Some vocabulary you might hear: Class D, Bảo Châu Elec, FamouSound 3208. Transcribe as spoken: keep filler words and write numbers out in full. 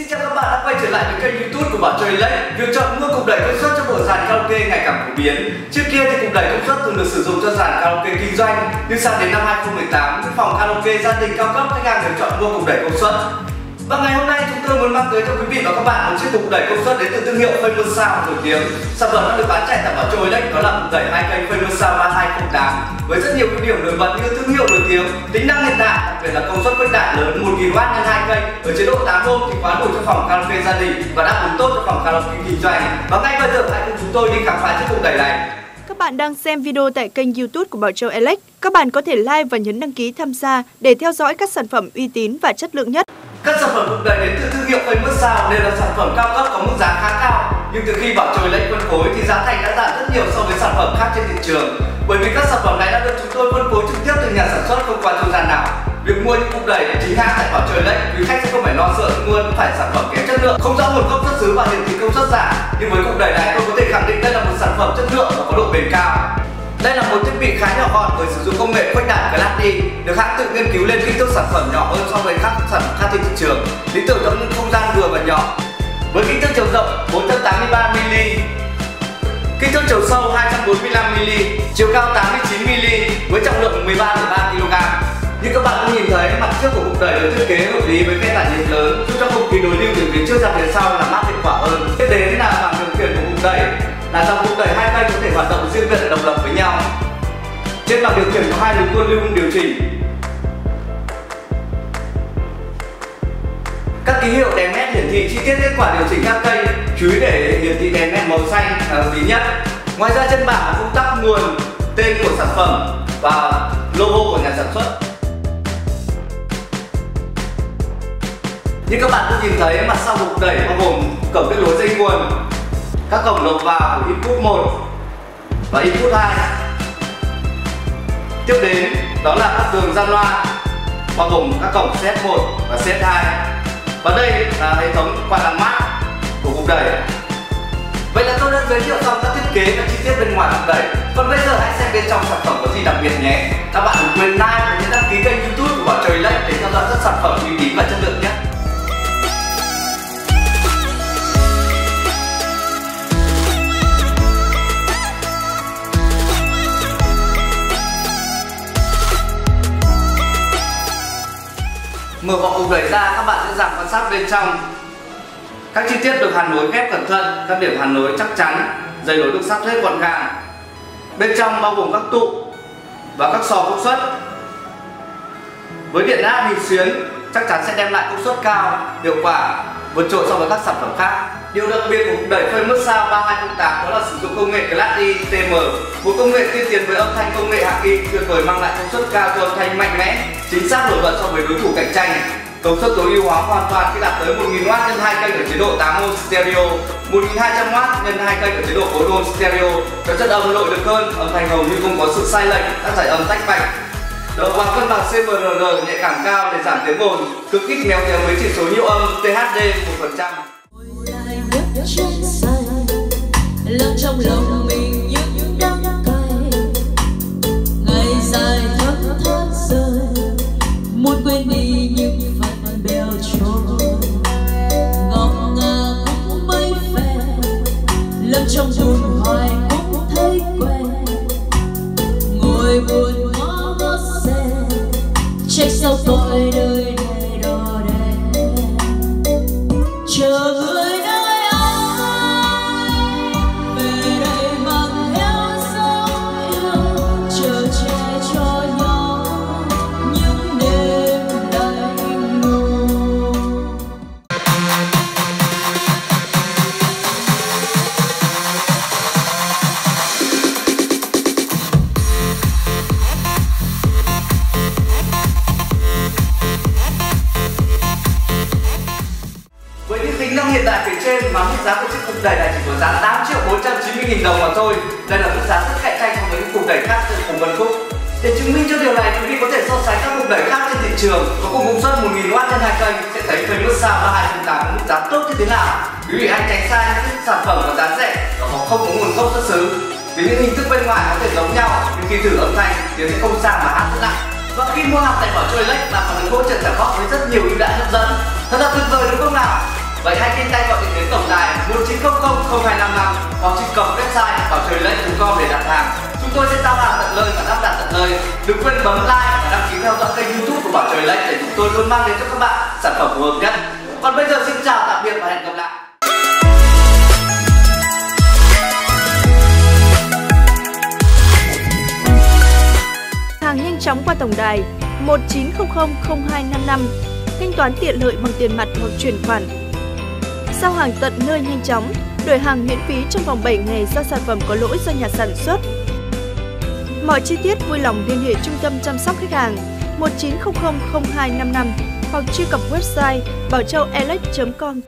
Xin chào các bạn đã quay trở lại với kênh YouTube của Bảo Châu Elec. Việc chọn mua cục đẩy công suất cho bộ dàn karaoke ngày càng phổ biến. Trước kia thì cục đẩy công suất thường được sử dụng cho dàn karaoke kinh doanh, nhưng sang đến năm hai không một tám, những phòng karaoke gia đình cao cấp khách hàng đều chọn mua cục đẩy công suất. Và ngày hôm nay chúng tôi muốn mang tới cho quý vị và các bạn một chiếc cục đẩy công suất đến từ thương hiệu FamouSound nổi tiếng. Sản phẩm đã được bán chạy tại Bảo Châu Elec đó là cục đẩy hai kênh FamouSound ba hai không tám với rất nhiều ưu điểm nổi bật như thương hiệu nổi tiếng, tính năng hiện đại, đặc biệt là công suất khuếch đại lớn một nghìn oát nhân hai kênh ở chế độ tám ôm thì quá đủ cho phòng karaoke gia đình và đáp ứng tốt cho phòng karaoke kinh doanh. Và ngay bây giờ hãy cùng chúng tôi đi khám phá chiếc cục đẩy này. Các bạn đang xem video tại kênh YouTube của Bảo Châu Elec. Các bạn có thể like và nhấn đăng ký tham gia để theo dõi các sản phẩm uy tín và chất lượng nhất. Các sản phẩm cục đẩy đến từ thương hiệu FamouSound đều là sản phẩm cao cấp có mức giá khá cao, nhưng từ khi Bảo Châu Elec phân phối thì giá thành đã giảm rất nhiều so với sản phẩm khác trên thị trường, bởi vì các sản phẩm này đã được chúng tôi phân phối trực tiếp từ nhà sản xuất không qua trung gian nào. Việc mua những cục đẩy để chính hãng tại Bảo Châu Elec, quý khách sẽ không phải lo sợ mua phải sản phẩm kém chất lượng, không rõ nguồn gốc xuất xứ và hiển thị công suất giả. Nhưng với cục đẩy này, tôi có thể khẳng định đây là một sản phẩm chất lượng và có độ bền cao. Đây là một thiết bị khá nhỏ gọn với sử dụng công nghệ khuếch đại Class D, được hãng tự nghiên cứu lên kích thước sản phẩm nhỏ hơn so với các sản phẩm khác trên thị trường, lý tưởng trong những không gian vừa và nhỏ. Với kích thước chiều rộng bốn trăm tám mươi ba mi-li-mét, kích thước chiều sâu hai trăm bốn mươi lăm mi-li-mét, chiều cao tám mươi chín mi-li-mét với trọng lượng mười ba phẩy ba ki-lô-gam. Như các bạn cũng nhìn thấy, mặt trước của cục đẩy được thiết kế hợp lý với khe tản nhiệt lớn, giúp cho không khí đối lưu từ phía trước ra phía sau làm mát hiệu quả hơn. Tiếp đến là bảng điều khiển của cục đẩy. Là dòng cục đẩy hai kênh có thể hoạt động riêng biệt độc lập với nhau. Trên bảng điều khiển có hai đường luân lưu điều chỉnh. Các ký hiệu đèn nét hiển thị chi tiết kết quả điều chỉnh các kênh, chú ý để hiển thị đèn nét màu xanh là hợp lý nhất. Ngoài ra trên bảng công tắc nguồn, tên của sản phẩm và logo của nhà sản xuất. Như các bạn cũng nhìn thấy, mặt sau cục đẩy bao gồm cổng kết nối dây nguồn, các cổng đầu vào của input một và input hai. Tiếp đến đó là các đường gian loa bao gồm các cổng set một và set hai. Và đây là hệ thống quạt làm mát của cục đẩy. Vậy là tôi đã giới thiệu xong các thiết kế và chi tiết bên ngoài cục đẩy. Còn bây giờ hãy xem bên trong sản phẩm có gì đặc biệt nhé. Các bạn đừng quên like và nhấn đăng ký kênh YouTube của Bảo Châu Elec để theo dõi các sản phẩm uy tín và chất lượng nhé. Mở vỏ cục đẩy ra, các bạn dễ dàng quan sát bên trong. Các chi tiết được hàn nối ghép cẩn thận, các điểm hàn nối chắc chắn, dây nối được sắp xếp gọn gàng. Bên trong bao gồm các tụ và các sò công suất. Với điện áp hình xuyến chắc chắn sẽ đem lại công suất cao, hiệu quả, vượt trội so với các sản phẩm khác. Điều đặc biệt của cục đẩy FamouSound ba hai không tám đó là sử dụng công nghệ Class D, một công nghệ tiên tiến với âm thanh công nghệ hạng kỳ tuyệt vời, mang lại công suất cao cho âm thanh mạnh mẽ, chính xác nổi bật so với đối thủ cạnh tranh. Công suất tối ưu hóa hoàn toàn khi đạt tới một nghìn oát nhân hai kênh ở chế độ tám ôm stereo, một nghìn hai trăm oát nhân hai kênh ở chế độ bốn ôm stereo, cho chất âm nội lực hơn, âm thanh hầu như không có sự sai lệch, các giải âm tách bạch. Đầu vào cân bằng xê em rờ rờ nhạy cảm cao để giảm tiếng ồn, cực ít méo tiếng với chỉ số nhiêu âm tê hát đê một phần trăm. Lấp trong lòng mình những đắng cay, ngày dài thấm thớt rơi, muốn quên đi những phận bèo trôi, ngọc ngà cũng mấy phe, lấp trong buồn hoài cũng thấy quen, ngồi buồn ngó ngó xe, trách sao tôi đời này đò đè, chờ người. Cục đẩy này chỉ có giá tám triệu bốn trăm chín mươi nghìn đồng mà thôi. Đây là mức giá rất cạnh tranh so với những cục đẩy khác cùng phân khúc. Để chứng minh cho điều này, quý vị có thể so sánh các cục đẩy khác trên thị trường có cùng công suất một nghìn oát trên hai kênh, sẽ thấy FamouSound ba hai không tám có mức giá tốt như thế nào. Quý vị hãy tránh xa những sản phẩm có giá rẻ và họ không có nguồn gốc xuất xứ, vì những hình thức bên ngoài có thể giống nhau nhưng khi thử âm thanh thì sẽ không sang mà hát rất nặng. Và khi mua hàng tại Bảo Châu Elec, bạn còn được hỗ trợ trả góp với rất nhiều ưu đãi hấp dẫn. Thật là tuyệt vời đúng không nào? không hai năm năm hoặc truy cập website bảo châu elec chấm com để đặt hàng. Chúng tôi sẽ giao hàng tận nơi và lắp đặt tận nơi. Đừng quên bấm like và đăng ký theo dõi kênh YouTube của Bảo Châu Elec để chúng tôi luôn mang đến cho các bạn sản phẩm phù hợp nhất. Còn bây giờ xin chào, tạm biệt và hẹn gặp lại. Hàng nhanh chóng qua tổng đài một chín không không không hai năm năm, thanh toán tiện lợi bằng tiền mặt hoặc chuyển khoản. Giao hàng tận nơi nhanh chóng, đổi hàng miễn phí trong vòng bảy ngày do sản phẩm có lỗi do nhà sản xuất. Mọi chi tiết vui lòng liên hệ trung tâm chăm sóc khách hàng một chín không không không hai năm năm hoặc truy cập website bảo châu elec chấm com.